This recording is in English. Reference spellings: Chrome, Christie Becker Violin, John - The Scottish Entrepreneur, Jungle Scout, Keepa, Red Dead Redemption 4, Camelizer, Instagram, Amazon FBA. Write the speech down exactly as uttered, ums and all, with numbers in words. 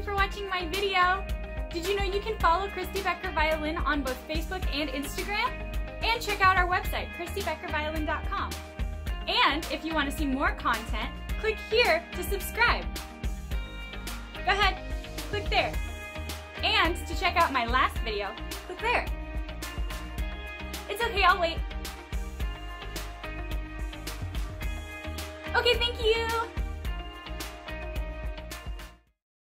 you for watching my video. Did you know you can follow Christie Becker Violin on both Facebook and Instagram? And check out our website, christie becker violin dot com. And if you want to see more content, click here to subscribe. Go ahead, click there. And to check out my last video, click there. It's okay, I'll wait. Okay, thank you.